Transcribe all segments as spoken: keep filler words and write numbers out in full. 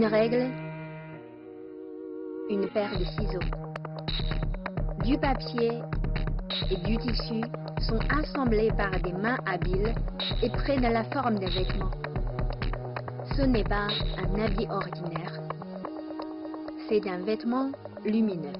Une règle, une paire de ciseaux, du papier et du tissu sont assemblés par des mains habiles et prennent la forme d'un vêtement. Ce n'est pas un habit ordinaire, c'est un vêtement lumineux.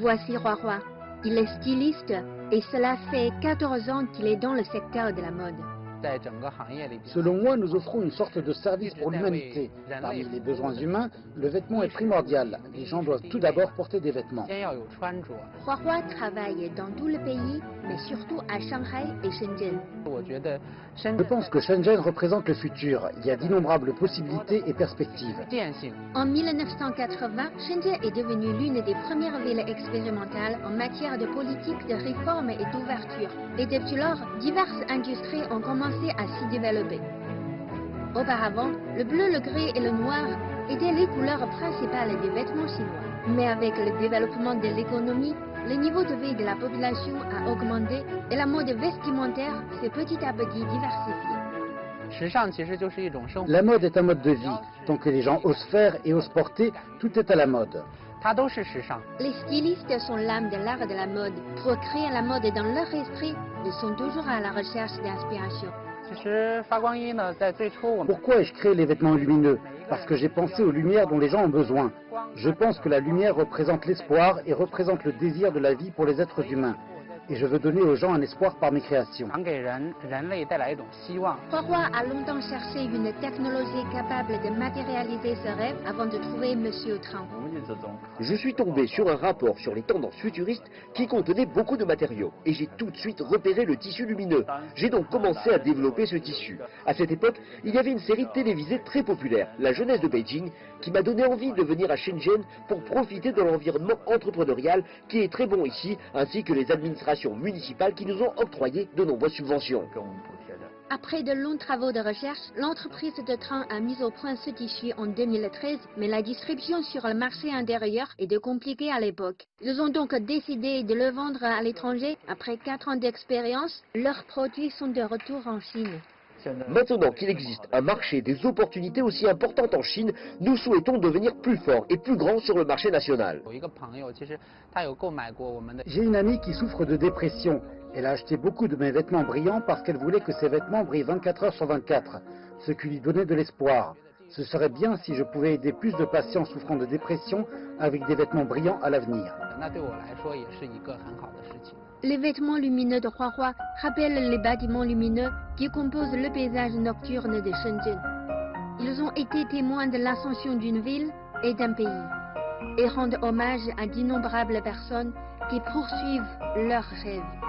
Voici Roi Roi. Il est styliste et cela fait quatorze ans qu'il est dans le secteur de la mode. Selon moi, nous offrons une sorte de service pour l'humanité. Parmi les besoins humains, le vêtement est primordial. Les gens doivent tout d'abord porter des vêtements. Roi Roi travaille dans tout le pays, mais surtout à Shanghai et Shenzhen. Je pense que Shenzhen représente le futur. Il y a d'innombrables possibilités et perspectives. En mille neuf cent quatre-vingts, Shenzhen est devenue l'une des premières villes expérimentales en matière de politique de réforme et d'ouverture. Et depuis lors, diverses industries ont commencé à s'y développer. Auparavant, le bleu, le gris et le noir étaient les couleurs principales des vêtements chinois. Mais avec le développement de l'économie, le niveau de vie de la population a augmenté et la mode vestimentaire s'est petit à petit diversifiée. La mode est un mode de vie. Tant que les gens osent faire et osent porter, tout est à la mode. Les stylistes sont l'âme de l'art de la mode. Recréer la mode dans leur esprit, ils sont toujours à la recherche d'inspiration. Pourquoi ai-je créé les vêtements lumineux? Parce que j'ai pensé aux lumières dont les gens ont besoin. Je pense que la lumière représente l'espoir et représente le désir de la vie pour les êtres humains. Et je veux donner aux gens un espoir par mes créations. Roi Roi a longtemps cherché une technologie capable de matérialiser ce rêve avant de trouver M. Otrant. Je suis tombé sur un rapport sur les tendances futuristes qui contenait beaucoup de matériaux. Et j'ai tout de suite repéré le tissu lumineux. J'ai donc commencé à développer ce tissu. À cette époque, il y avait une série télévisée très populaire, La jeunesse de Beijing, qui m'a donné envie de venir à Shenzhen pour profiter de l'environnement entrepreneurial qui est très bon ici, ainsi que les administrations municipales qui nous ont octroyé de nombreuses subventions. Après de longs travaux de recherche, l'entreprise de train a mis au point ce tissu en deux mille treize, mais la distribution sur le marché intérieur était compliquée à l'époque. Ils ont donc décidé de le vendre à l'étranger. Après quatre ans d'expérience, leurs produits sont de retour en Chine. Maintenant qu'il existe un marché des opportunités aussi importantes en Chine, nous souhaitons devenir plus forts et plus grands sur le marché national. J'ai une amie qui souffre de dépression. Elle a acheté beaucoup de mes vêtements brillants parce qu'elle voulait que ses vêtements brillent vingt-quatre heures sur vingt-quatre, ce qui lui donnait de l'espoir. Ce serait bien si je pouvais aider plus de patients souffrant de dépression avec des vêtements brillants à l'avenir. Les vêtements lumineux de Roi Roi rappellent les bâtiments lumineux qui composent le paysage nocturne de Shenzhen. Ils ont été témoins de l'ascension d'une ville et d'un pays et rendent hommage à d'innombrables personnes qui poursuivent leurs rêves.